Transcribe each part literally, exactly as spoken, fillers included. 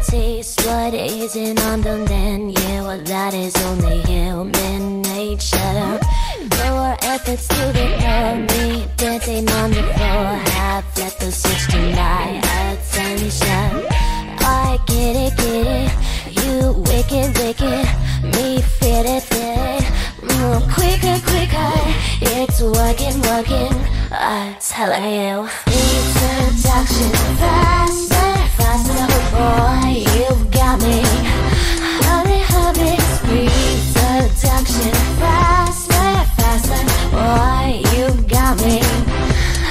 taste what isn't on them, then yeah, well that is only human nature. There were efforts to ignore me, dancing on the floor, half let the switch to my attention. I get it, get it, you wicked, wicked, me fit it, fit it. Mm, quicker, quicker, it's working, working, I tell you. Introduction, faster, faster, oh boy, you've got me. Honey, honey, introduction, faster, faster, boy, you've got me.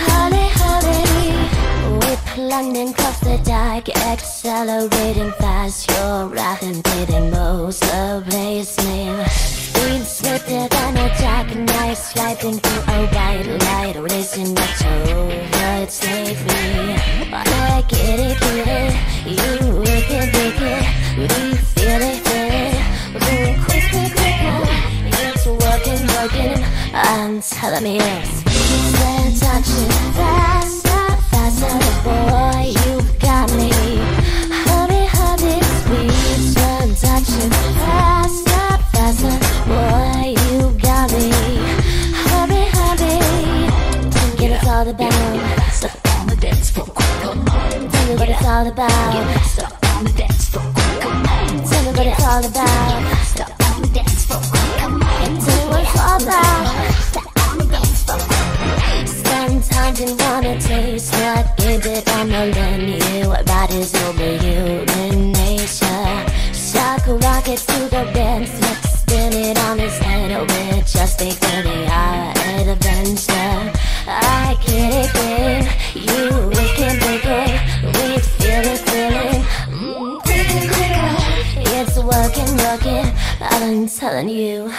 Honey, honey, we're plunging across the dark, accelerating fast, you're rocking, hitting most of the place name. Green swifter than a jackknife, sliding through a white light, racing back to overtake me. I get it, get it, you wicked, wicked, we feel it, feel it. Ooh, quicker, quicker, it's working, working, I'm telling me it's introduction, faster, faster, boy, you got me. Hurry, hurry, introduction, faster, faster. Boy, you got me. Hurry, hurry. Give us all the bounce. Stop on the dance floor, come on. Tell me what it's all about. Stop on the dance floor, come on. Tell me what it's all about. Stop on the dance floor, come on. Tell me what it's all about. Stop on the dance floor. Sometimes you wanna taste what give it on the menu. That is over human nature. Shock rockets to the dance. Spin it on his head with just a thirty hour adventure. I get it, get it, you wicked, wicked, we feel it, feel it. Quicker, quicker, it's working, working, I'm telling you.